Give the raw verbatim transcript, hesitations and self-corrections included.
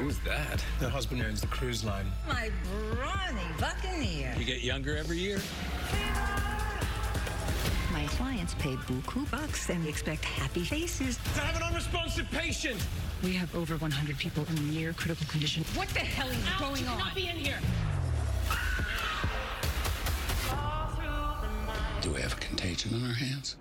Who's that? The husband owns the cruise line. My brawny buccaneer. You get younger every year. My clients pay beaucoup bucks and expect happy faces. I have an unresponsive patient. We have over one hundred people in near critical condition. What the hell is Ow, going on? Not be in here. Do we have a contagion on our hands?